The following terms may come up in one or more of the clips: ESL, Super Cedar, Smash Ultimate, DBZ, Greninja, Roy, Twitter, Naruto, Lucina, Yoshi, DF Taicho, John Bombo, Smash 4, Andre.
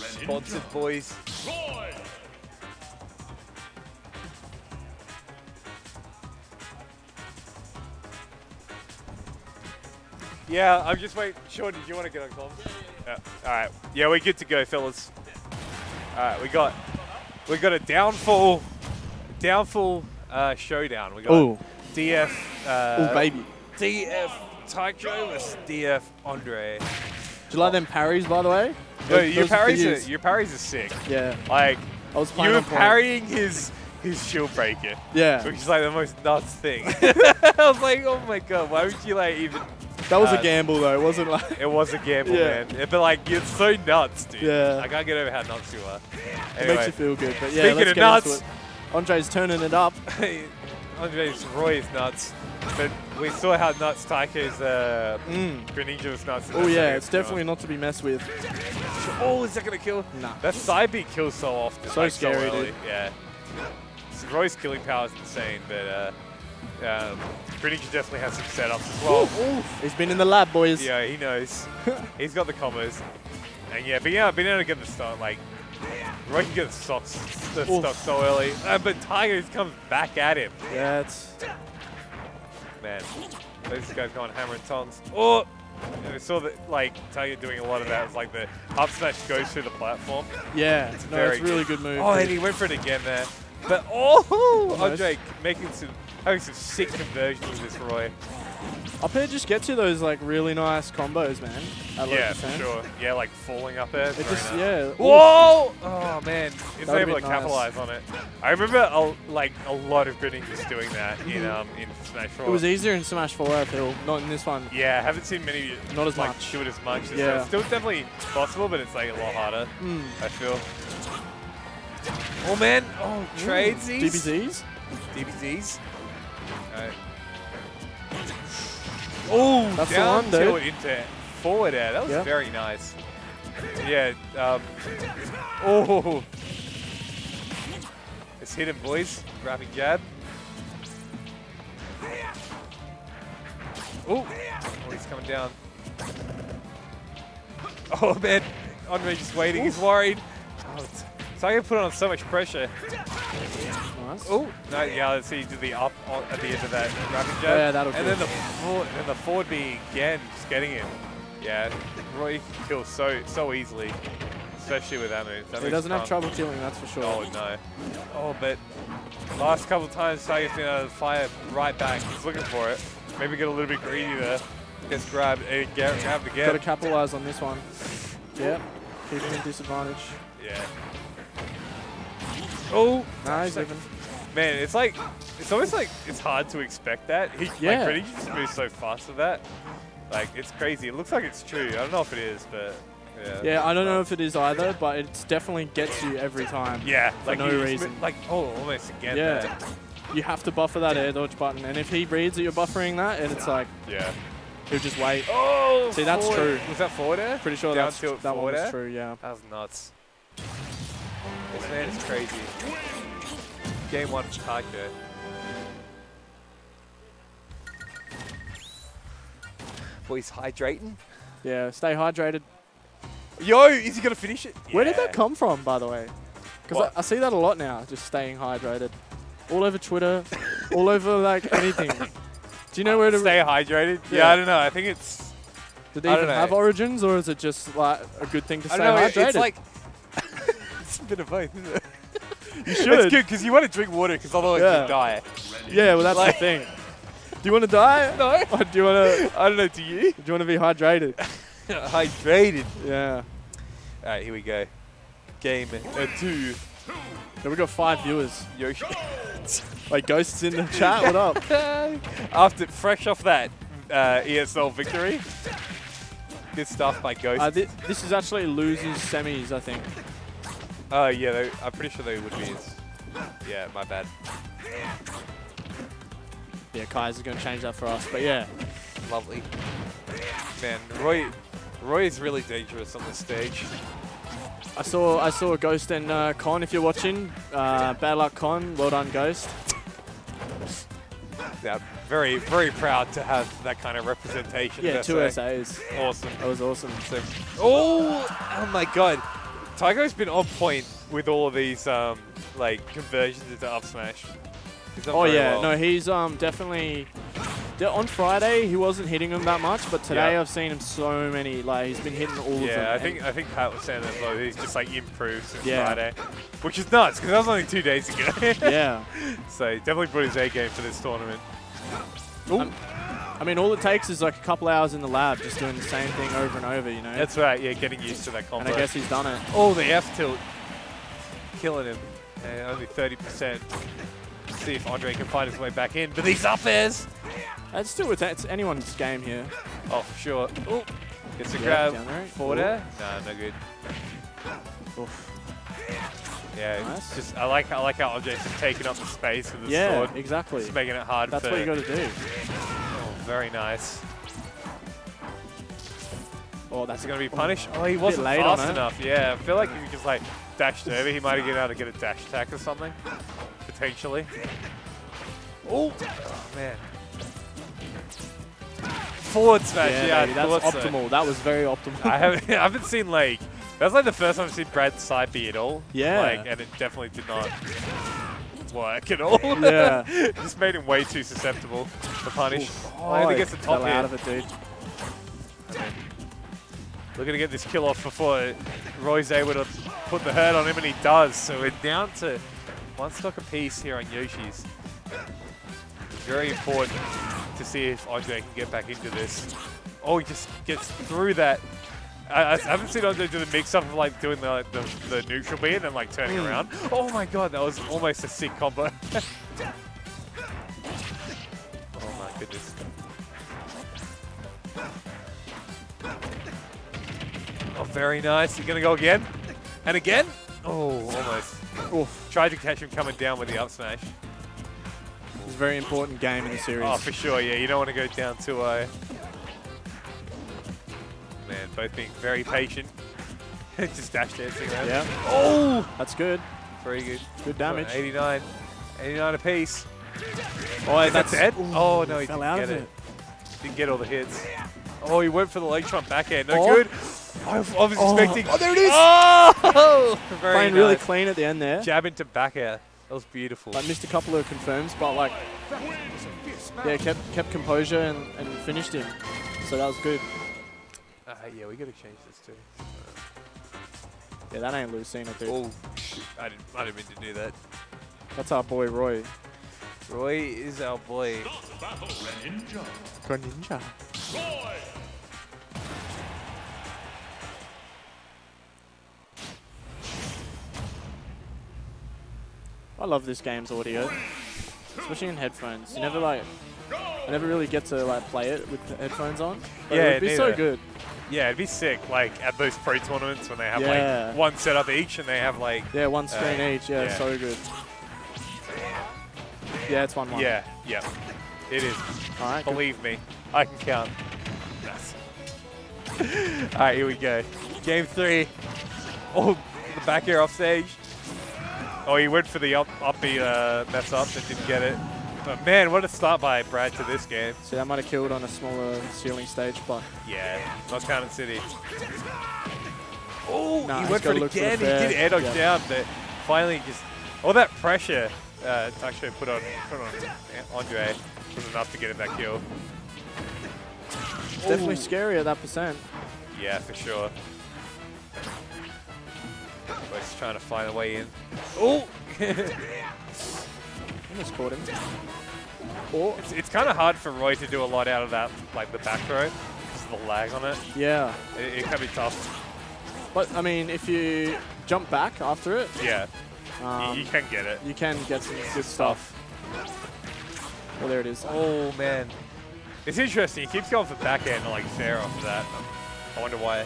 Responsive, boys. Roy. Yeah, I'm just waiting. Sean, did you want to get on comms? Yeah. All right. Yeah, we're good to go, fellas. All right, we got a downfall showdown. We got DF. Oh baby. DF Taicho versus DF Andre. Do you like them parries, by the way? Yo, your parries are sick. Yeah. Like I was playing. You were parrying his shield breaker. Yeah. Which is like the most nuts thing. I was like, oh my god, why would you like even? That was a gamble though, it wasn't like... It was a gamble, yeah. Man. But like, it's so nuts, dude. Yeah. I can't get over how nuts you are. Anyway, it makes you feel good, but yeah, let's get into it. Andre's turning it up. Roy is nuts. But we saw how nuts Taiko's Greninja was nuts. Oh yeah, it's definitely not to be messed with. Oh, is that going to kill? Nah. That side beat kills so often. So like, scary, so dude. Yeah. Roy's killing power is insane, but... Greninja definitely has some setups as well. Ooh, ooh. He's been in the lab, boys. Yeah, he knows. He's got the combos. And yeah, but yeah, I've been able to get the start. Like, Roy can get the stock so early. But Tiger comes back at him. Yeah, it's... Man, those guys going hammer and tongs. Oh! And we saw that, like, Tiger doing a lot of that. It was like the up smash goes through the platform. Yeah, it's a really good move. Oh, and he went for it again there. But, oh! Andre making some... Having some sick conversions with this Roy. Up air just gets you those like really nice combos, man. Yeah, for sure. Yeah, like falling up air. Yeah. Whoa! Oh man, it's able to capitalize on it. I remember a lot of Greninjas doing that in Smash 4. It was easier in Smash 4, I feel. Not in this one. Yeah, I haven't seen many. Not as much. Do it as much. Yeah. It's still definitely possible, but it's like a lot harder. I feel. Oh man! Oh, tradesies. DBZs. Oh, that's down the one, dude. Into forward air. That was very nice. Yeah. Oh, it's hidden, boys. Wrapping jab. Oh, he's coming down. Oh man, Andre just waiting. He's worried. Oh, so I can put on so much pressure. Nice. Oh, no, yeah, let's see, you do the up at the end of that wrapping jab. Yeah, that'll kill. And then the forward B again, just getting him. Yeah, Roy can kill so easily, especially with that move. He doesn't have trouble killing, that's for sure. Oh, no. Oh, but last couple of times, Tiger's been out of the fire right back. He's looking for it. Maybe get a little bit greedy there. Gets grabbed and grabbed again. Got to capitalize on this one. Yeah, keep him at disadvantage. Yeah. Oh, nice. Man, it's like, it's almost like it's hard to expect that. Like, Greninja just moves so fast with that. Like, it's crazy. It looks like it's true. I don't know if it is, but yeah. Yeah, I don't know if it is either, but it definitely gets you every time. Yeah, like no reason. Like, oh, almost again. Yeah, you have to buffer that air dodge button, and if he reads that you're buffering that, and it's like, yeah, he'll just wait. Oh, see, that's true. Was that forward air? Pretty sure that's that one was true. Yeah, that was nuts. This man is crazy. Game one, Taicho. Boys hydrating? Yeah, stay hydrated. Yo, is he going to finish it? Yeah. Where did that come from, by the way? Because I see that a lot now, just staying hydrated. All over Twitter, all over like anything. Do you know where to... Stay hydrated? Yeah, I don't know. I think it's... Did they even have origins, or is it just like a good thing to stay hydrated? It's like... It's a bit of both, isn't it? You should. It's good because you want to drink water because otherwise you die. Yeah, well that's the thing. Do you want to die? No. Or do you want to? I don't know. Do you? Do you want to be hydrated? Hydrated. Yeah. All right, here we go. Game two. Yeah, we got 5 viewers. Like ghosts in the chat. What up? After fresh off that ESL victory. Good stuff by Ghosts. This is actually losers semis, I think. Oh yeah, I'm pretty sure they would be. Yeah, my bad. Yeah, Kai's is going to change that for us, but yeah. Lovely. Man, Roy is really dangerous on this stage. I saw Ghost and Con, if you're watching. Bad luck, Con. Well done, Ghost. That very, very proud to have that kind of representation. Yeah, of two SAs. Awesome. That was awesome. So, oh my god. Taicho's been on point with all of these like conversions into up smash. Oh yeah, no, he's definitely. On Friday, he wasn't hitting them that much, but today I've seen him so many. Like he's been hitting all of them. Yeah, I think Pat was saying that as well. He's just like improved since Friday, which is nuts because that was only 2 days ago. Yeah. So he definitely brought his A game for this tournament. I mean, all it takes is like a couple hours in the lab, just doing the same thing over and over. You know. That's right. Yeah, getting used to that combo. And I guess he's done it. Oh, the F tilt, killing him. And only 30%. See if Andre can find his way back in. But these up airs. It's still it's anyone's game here. Oh, for sure. Ooh. Gets a grab. Forward air. Nah, no good. Oof. Yeah, nice. It's just I like how Andre's just taking up the space with the sword. Yeah, exactly. Just making it hard. That's what you got to do. Oh, very nice. Oh, that's going to be punished. Oh, he wasn't fast enough. Yeah, I feel like if he just like dashed over, he might have been able to get a dash attack or something, potentially. Oh man. Forward smash, yeah, that's optimal. So. That was very optimal. I haven't seen like that's like the first time I've seen Brad side B at all. Yeah, like, and it definitely did not work at all. Yeah, just made him way too susceptible for punish. Oh, I think it's the top out of it, dude. We're gonna get this kill off before Roy's able to put the hurt on him, and he does. So we're down to one stock apiece here on Yoshi's. Very important to see if Andre can get back into this. Oh, he just gets through that. I haven't seen Andre do the mix-up of like doing the neutral beat and then like turning around. Oh my god, that was almost a sick combo. Oh my goodness. Oh, very nice. You're gonna go again? And again? Oh, almost. Oof. Tried to catch him coming down with the up smash. It's a very important game in the series. Oh, for sure, yeah. You don't want to go down 2-0. Man, both being very patient. Just dash dancing around. Yeah. Oh! That's good. Very good. Good damage. 89. 89 apiece. Oh, is that dead? Oh, no, he didn't get it. Didn't get all the hits. Oh, he went for the leg trump back air. No good. I was expecting. Oh, there it is! Oh! Playing really clean at the end there. Jab into back air. That was beautiful. I missed a couple of confirms, but like, yeah, kept composure and finished him. So that was good. Yeah, we gotta change this too. Yeah, that ain't Lucina, dude. Oh, I didn't mean to do that. That's our boy Roy. Roy is our boy. Greninja. Roy. I love this game's audio, especially in headphones. You never like, I never really get to like play it with the headphones on. But yeah, it'd be so good. Yeah, it'd be sick. Like at those pro tournaments when they have like one setup each and they have like one screen each. Yeah, so good. Yeah, it's 1-1. Yeah, yeah, it is. All right, believe me, I can count. All right, here we go. Game 3. Oh, the back air off stage. Oh, he went for the upbeat mess up and didn't get it. But man, what a start by Brad to this game. See, that might have killed on a smaller ceiling stage, but... Yeah, not Cannon City. Oh, nah, he went for it again. He did air dodge down, but finally just... All that pressure Taicho put on Andre was enough to get him that kill. It's definitely scary at that percent. Yeah, for sure. We're just trying to find a way in. Oh! Almost caught him. Oh. It's kind of hard for Roy to do a lot out of that, like the back throw, because of the lag on it. Yeah. It can be tough. But, I mean, if you jump back after it... Yeah. You can get it. You can get some good stuff. Oh, there it is. Oh, man. It's interesting. He keeps going for back end and, like, fair off that. I wonder why.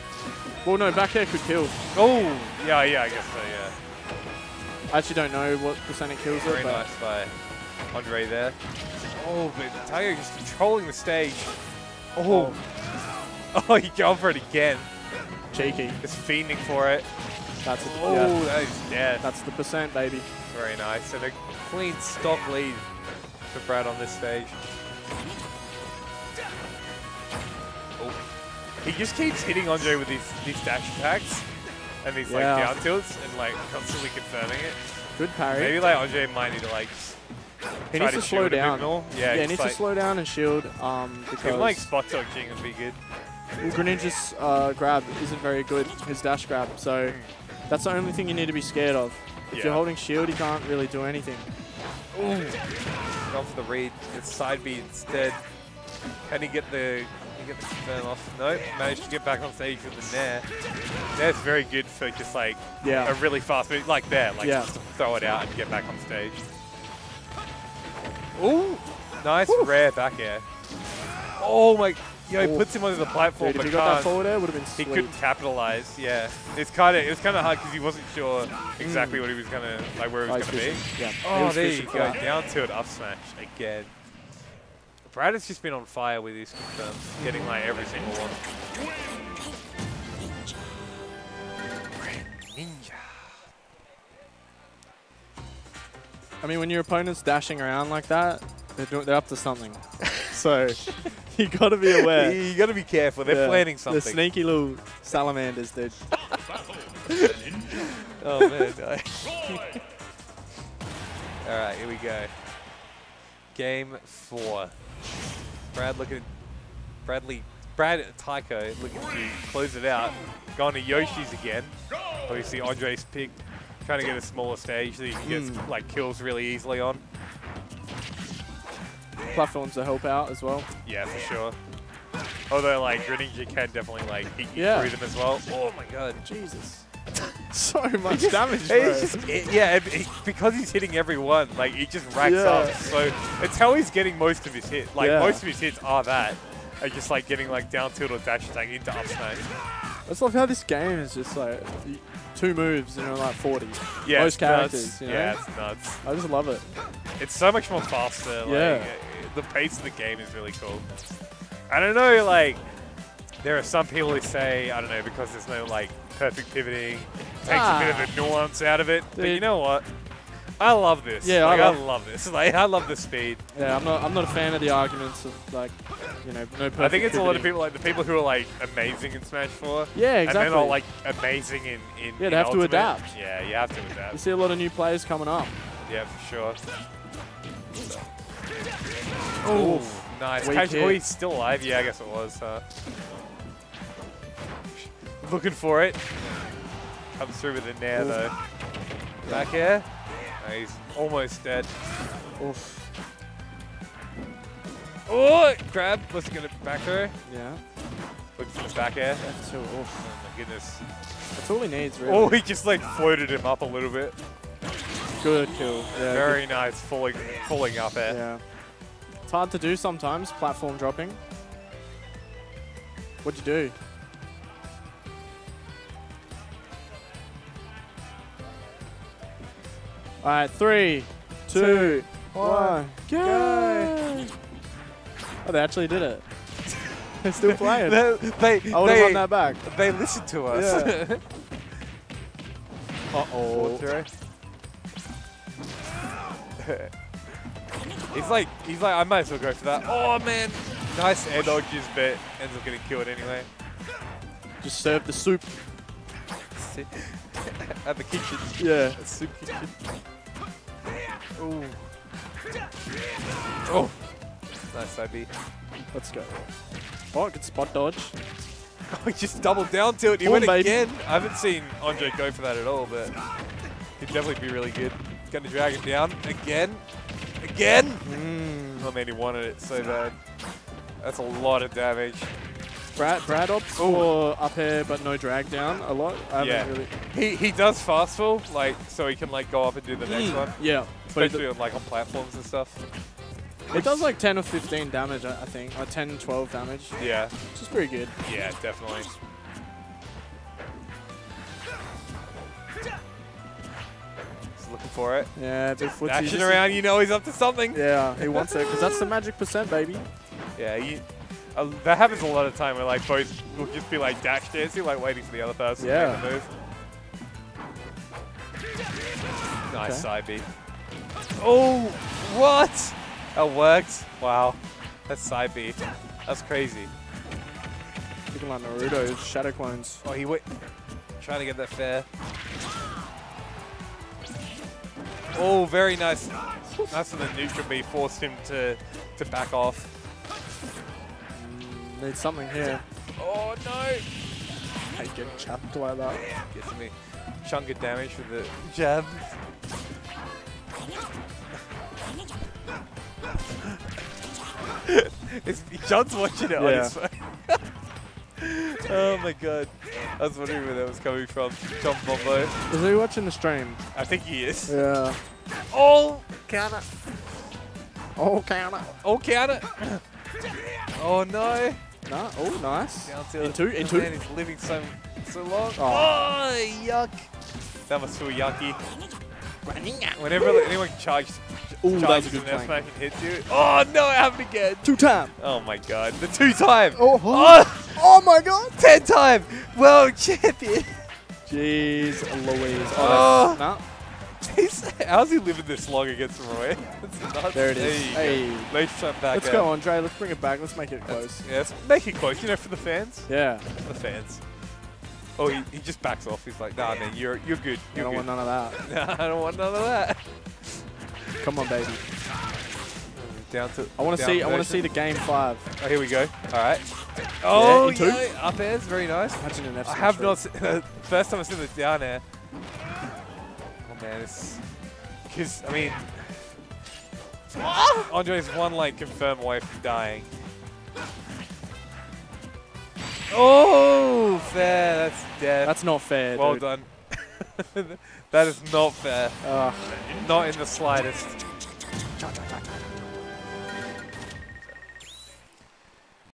Well, no, back air could kill. Oh, yeah, I guess so, yeah. I actually don't know what percent it kills it, but... Very nice by Andre there. Oh, but Taicho just controlling the stage. Oh. Oh, he going for it again. Cheeky. Just fiending for it. That's it. Oh, yeah. That is dead. That's the percent, baby. Very nice. And a clean stock lead for Brad on this stage. Oh. He just keeps hitting Andre with these dash attacks and these like down tilts and like constantly confirming it. Good parry. Maybe like Andre might need to like. He needs to slow down. Yeah, he needs to slow down and shield. Because like spot dodging would be good. Greninja's grab isn't very good. His dash grab, so that's the only thing you need to be scared of. If you're holding shield, you can't really do anything. Ooh. Gone for the read. It's side B instead. Can he get the? Get the confirm off? Nope. Managed to get back on stage with the Nair. Nair's very good for just like a really fast move like that. Like just throw it out and get back on stage. Ooh, nice rare back air. Oh my, he puts him onto the platform, but if he got that forward air, would have been sweet. He couldn't capitalize. Yeah, it was kind of hard because he wasn't sure exactly what he was gonna where he was gonna be. Yeah. Oh, there you go, down to it, up smash again. Brad has just been on fire with his confirms, getting like every single one. Greninja. I mean, when your opponent's dashing around like that, they're up to something. So you got to be aware. You got to be careful. They're planning something. They're sneaky little salamanders, dude. Oh man. All right, here we go. Game 4. Brad Taicho looking to close it out. Going to Yoshi's again. Obviously Andre's pick, trying to get a smaller stage that he can get like kills really easily on. Platforms to help out as well. Yeah, for sure. Although like Greninja can definitely like hit you through them as well. Oh my god, Jesus. So much damage, bro. Because he's hitting every one, like he just racks up. So it's how he's getting most of his hits. Like most of his hits are that, and just like getting like down tilt or dash attack into up smash. I just love how this game is just like 2 moves and you're like 40. Yeah, most characters. You know? Yeah, it's nuts. I just love it. It's so much more faster. Like, the pace of the game is really cool. I don't know, like there are some people who say I don't know because there's no like. Perfect pivoting, takes a bit of the nuance out of it, dude. But you know what? I love this. Yeah, like, I love this. Like I love the speed. Yeah, I'm not a fan of the arguments of like, you know, no perfect. I think it's a lot of people like the people who are like amazing in Smash 4. Yeah, exactly. And they're not like amazing in they have Ultimate. To adapt. Yeah, you have to adapt. You see a lot of new players coming up. Yeah, for sure. Oh, nice. Oh, he's still alive. Yeah, I guess it was. Looking for it. Comes through with a Nair though. Back air. No, he's almost dead. Oof. Oh, grab. Was he going to back air? Yeah. Looking for the back air. That's so awful. Oh my goodness. That's all he needs really. Oh, he just like floated him up a little bit. Good kill. Yeah, very nice falling up air. Yeah. It's hard to do sometimes, platform dropping. What'd you do? All right, 3, 2, 1, go! Oh, they actually did it. They're still playing. I would have won that back. They listened to us. Yeah. Uh-oh. He's like, I might as well go for that. Oh, man. Nice air dodges, but ends up getting killed anyway. Just serve the soup. At the kitchen. Yeah. A soup kitchen. Ooh. Oh. Nice IB. Let's go. Oh, good spot dodge. Oh, he just doubled down to it. He went again. I haven't seen Andre go for that at all, but he'd definitely be really good. He's going to drag him down again. Again. Oh, man, he wanted it so bad. That's a lot of damage. Brad opts for up air, but no drag down a lot. I haven't really. He does fast fall, like so he can like go up and do the next one. Yeah, especially on platforms and stuff. It does like 10 or 15 damage, I think, or 10, 12 damage. Yeah, which is pretty good. Yeah, definitely. He's looking for it. Yeah, big footsie. Dashing around, you know he's up to something. Yeah, he wants it because that's the magic percent, baby. Yeah. That happens a lot of time where like both will just be like dash dancing, like waiting for the other person to make the move. Nice side B. Oh, what? That worked. Wow. That's side B. That's crazy. Looking like Naruto, his shadow clones. Oh, he wait. Trying to get that fair. Oh, very nice. Nice of the neutral B forced him to back off. Need something here. Oh no! I get chapped like that. Gets me chunk of damage with the jab. John's watching it on his phone. Oh my god. I was wondering where that was coming from. John Bombo. Is he watching the stream? I think he is. Yeah. Oh! Counter. Oh, counter. Oh, counter. Oh no. Nah. Oh, nice. Down to in two. Man, he's living so long. Oh. Oh, yuck. That must feel yucky. Whenever anyone charges and that fucking hits you. Oh no, it happened again. 2 times. Oh my god. The 2 times. Oh, oh. Oh my god. 10 times. World champion. Jeez Louise. Oh. No. How's he living this long against Roy? That's there it is. Hey. Let's go, Andre. Let's bring it back. Let's make it close. Yeah, let's make it close. You know, for the fans. Yeah. For the fans. Oh, he just backs off. He's like, nah, man, you're good. You don't want none of that. Nah, I don't want none of that. Come on, baby. Down to. I want to see the game 5. Oh, here we go. All right. Oh, yeah, up air's very nice. I have not. First time I've seen the down air. Man, because I mean, Andre's one like confirm away from dying. Oh, fair. That's death. That's not fair. Well done. That is not fair. Not in the slightest.